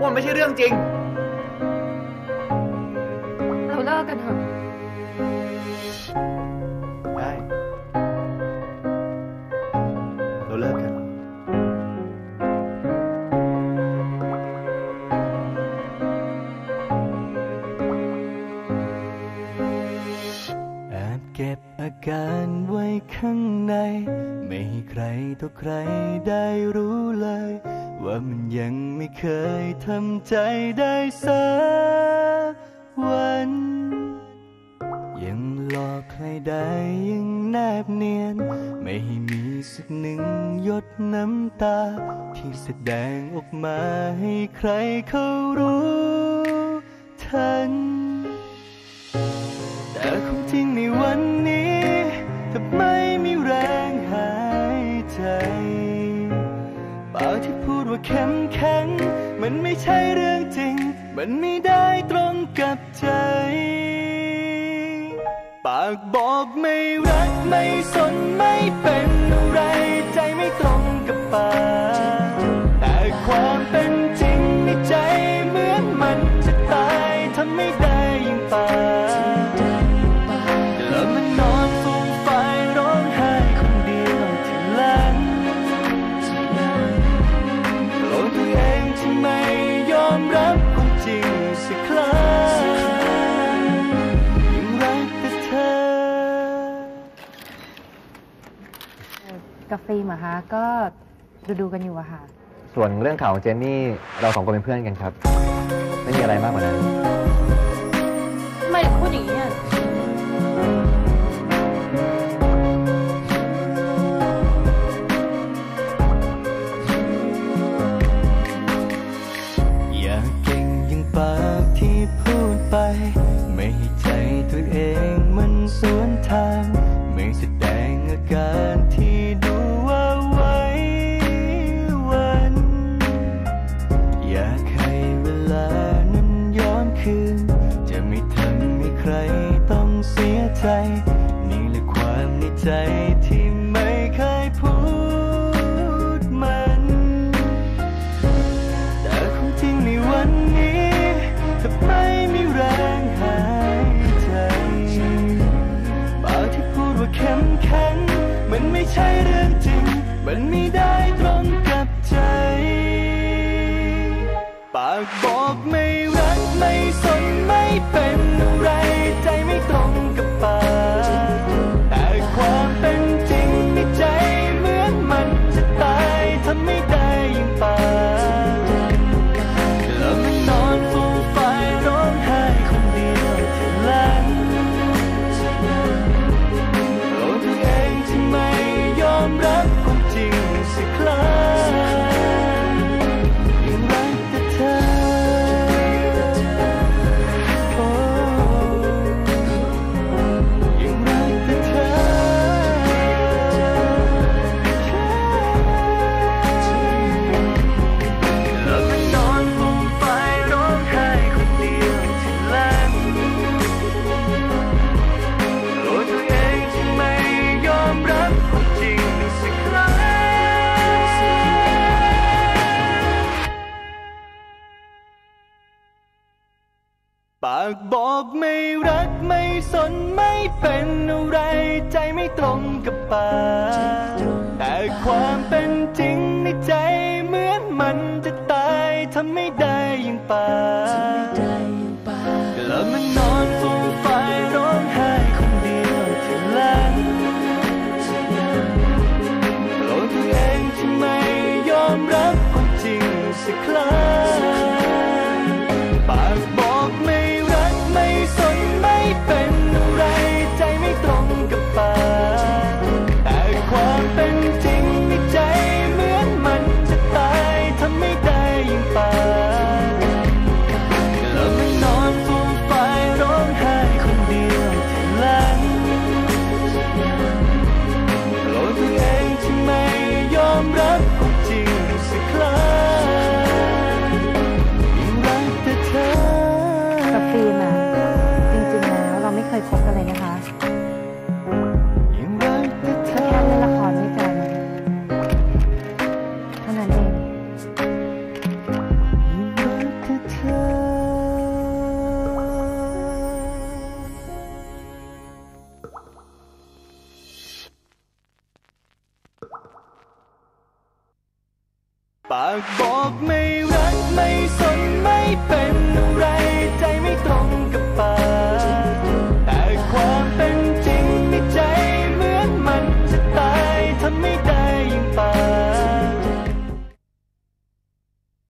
ว่ามันไม่ใช่เรื่องจริงเราเลิกกันเถอะได้เราเลิกกันแอบเก็บอาการไว้ข้างในไม่ให้ใครต่อใครได้รู้เลยว่ามันยังไม่เคยทำใจได้สักวันยังหลอกใครได้ยังแนบเนียนไม่ให้มีสักหนึ่งหยดน้ำตาที่แสดงออกมาให้ใครเขารู้ทันแต่คงจริงในวันนี้ทำไมมีแรงหายใจปากที่พูดว่าเข้มแข็งมันไม่ใช่เรื่องจริงมันไม่ได้ตรงกับใจปากบอกไม่รักไม่สนไม่เป็นไรใจไม่ตรงกับปากแต่ความเป็นจริงในใจเหมือนมันจะตายทำไม่ได้ยิ่งปากแล้วมันนอนฟูมไฟร้องไห้คนเดียวที่หลังหลงตัวเองที่ไม่ยอมรับความจริงสักครั้งกับฟิล์มอะคะก็ดูกันอยู่อะค่ะส่วนเรื่องข่าวของเจนนี่เราสองคนเป็นเพื่อนกันครับไม่มีอะไรมากกว่านั้นทำไมถึงพูดอย่างนี้อย่าเก่งยังปากที่พูดไปไม่ให้ใจตัวเองมันสวนทางไม่แสดงอาการที่จะไม่ทำให้ใครต้องเสียใจนี่แหละความในใจที่ไม่เคยพูดมันแต่คงจริงในวันนี้ทำไมมีแรงหายใจปากที่พูดว่าเข้มแข็งมันไม่ใช่เรื่องจริงมันไม่ได้ตรงกับใจปากบอกไม่รักไม่สนไม่เป็นไรใจไม่ตรงกับปากแต่ความเป็นจริงในใจเหมือนมันจะตายทำไม่ได้ยิ่งปากแล้วมันนอนฟูมไฟร้องไห้คนเดียวที่หลังหลงตัวเองที่ไม่ยอมรับความจริงสักครั้งบอกไม่รักไม่สนไม่เป็นอะไรใจไม่ตรงกับปากแต่ความเป็นจริงในใจเหมือนมันจะตายทำไม่ได้ยิ่งปากแล้วมันนอนฟูมไฟร้องไห้คนเดียวที่หลังหลงตัวเองที่ไม่ยอมรับความจริงสักครั้งปากบอกไม่ไม่สนไม่เป็นไรใจไม่ตรงกับปากแต่ความเป็นจริงในใจเหมือนมันจะตายทำไม่ได้ยิ่งปาก